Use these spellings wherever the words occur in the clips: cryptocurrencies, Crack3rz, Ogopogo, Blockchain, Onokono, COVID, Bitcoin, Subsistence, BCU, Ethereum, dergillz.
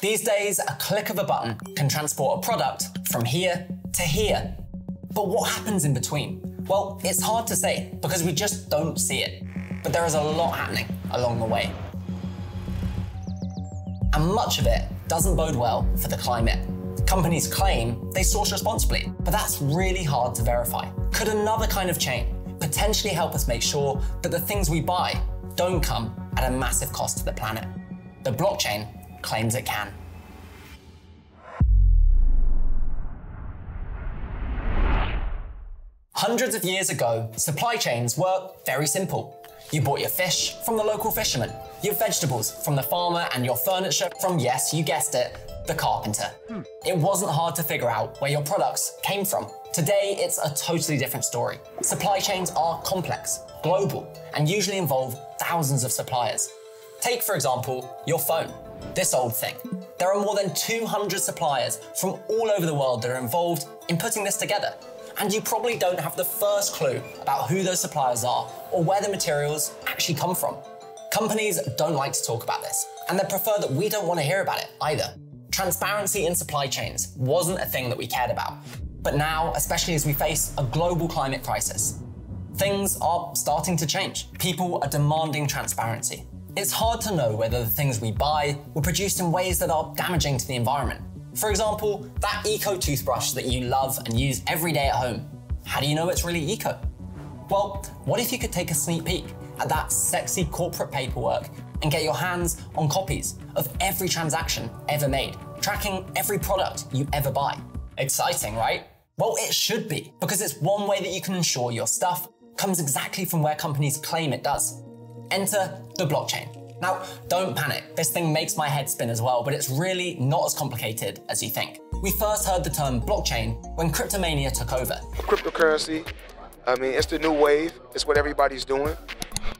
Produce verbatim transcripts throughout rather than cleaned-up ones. These days, a click of a button can transport a product from here to here. But what happens in between? Well, it's hard to say because we just don't see it. But there is a lot happening along the way. And much of it doesn't bode well for the climate. Companies claim they source responsibly, but that's really hard to verify. Could another kind of chain potentially help us make sure that the things we buy don't come at a massive cost to the planet? The blockchain claims it can. Hundreds of years ago, supply chains were very simple. You bought your fish from the local fisherman, your vegetables from the farmer, and your furniture from, yes, you guessed it, the carpenter. Hmm. It wasn't hard to figure out where your products came from. Today, it's a totally different story. Supply chains are complex, global, and usually involve thousands of suppliers. Take, for example, your phone, this old thing. There are more than two hundred suppliers from all over the world that are involved in putting this together. And you probably don't have the first clue about who those suppliers are or where the materials actually come from. Companies don't like to talk about this, and they prefer that we don't want to hear about it either. Transparency in supply chains wasn't a thing that we cared about. But now, especially as we face a global climate crisis, things are starting to change. People are demanding transparency. It's hard to know whether the things we buy were produced in ways that are damaging to the environment. For example, that eco toothbrush that you love and use every day at home. How do you know it's really eco? Well, what if you could take a sneak peek at that sexy corporate paperwork and get your hands on copies of every transaction ever made, tracking every product you ever buy? Exciting, right? Well, it should be, because it's one way that you can ensure your stuff comes exactly from where companies claim it does. Enter the blockchain. Now, don't panic, this thing makes my head spin as well, but it's really not as complicated as you think. We first heard the term blockchain when cryptomania took over. Cryptocurrency, I mean, it's the new wave, it's what everybody's doing.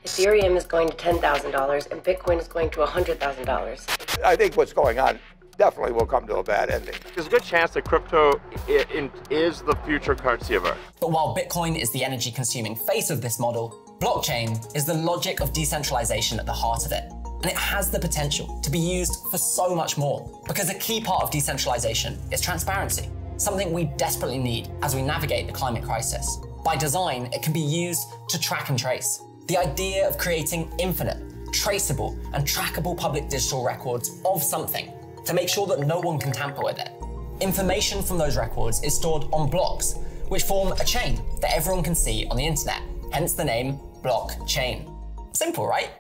Ethereum is going to ten thousand dollars and Bitcoin is going to one hundred thousand dollars. I think what's going on definitely will come to a bad ending. There's a good chance that crypto is the future currency of Earth. But while Bitcoin is the energy-consuming face of this model, blockchain is the logic of decentralization at the heart of it, and it has the potential to be used for so much more, because a key part of decentralization is transparency, something we desperately need as we navigate the climate crisis. By design, it can be used to track and trace. The idea of creating infinite, traceable, and trackable public digital records of something to make sure that no one can tamper with it. Information from those records is stored on blocks, which form a chain that everyone can see on the internet, hence the name blockchain. Simple, right?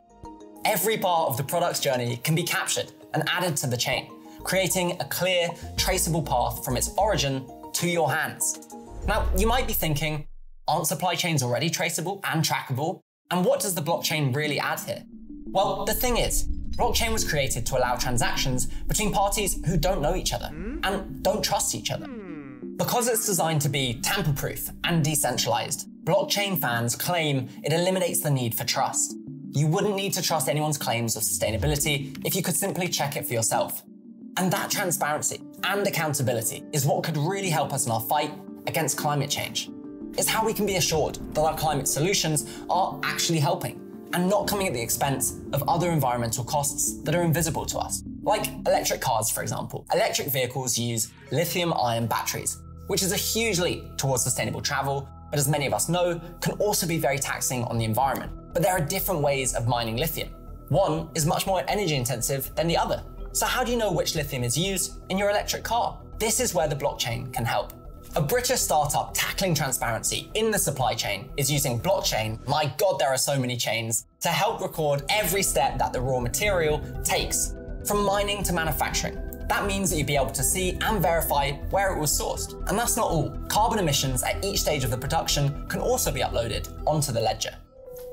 Every part of the product's journey can be captured and added to the chain, creating a clear, traceable path from its origin to your hands. Now, you might be thinking, aren't supply chains already traceable and trackable? And what does the blockchain really add here? Well, the thing is, blockchain was created to allow transactions between parties who don't know each other and don't trust each other. Because it's designed to be tamper-proof and decentralized, blockchain fans claim it eliminates the need for trust. You wouldn't need to trust anyone's claims of sustainability if you could simply check it for yourself. And that transparency and accountability is what could really help us in our fight against climate change. It's how we can be assured that our climate solutions are actually helping and not coming at the expense of other environmental costs that are invisible to us. Like electric cars, for example. Electric vehicles use lithium-ion batteries, which is a huge leap towards sustainable travel, but as many of us know, can also be very taxing on the environment. But there are different ways of mining lithium. One is much more energy intensive than the other. So how do you know which lithium is used in your electric car? This is where the blockchain can help. A British startup tackling transparency in the supply chain is using blockchain, my God, there are so many chains, to help record every step that the raw material takes, from mining to manufacturing. That means that you'll be able to see and verify where it was sourced. And that's not all. Carbon emissions at each stage of the production can also be uploaded onto the ledger.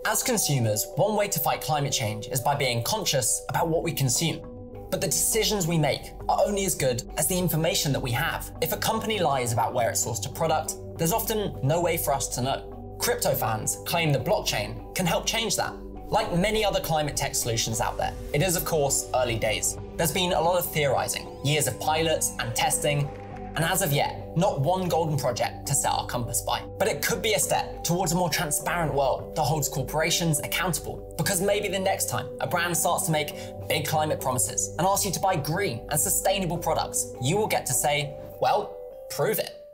As consumers, one way to fight climate change is by being conscious about what we consume. But the decisions we make are only as good as the information that we have. If a company lies about where it sourced a product, there's often no way for us to know. Crypto fans claim the blockchain can help change that. Like many other climate tech solutions out there, it is, of course, early days. There's been a lot of theorizing, years of pilots and testing, and as of yet, not one golden project to set our compass by. But it could be a step towards a more transparent world that holds corporations accountable, because maybe the next time a brand starts to make big climate promises and asks you to buy green and sustainable products, you will get to say, well, prove it.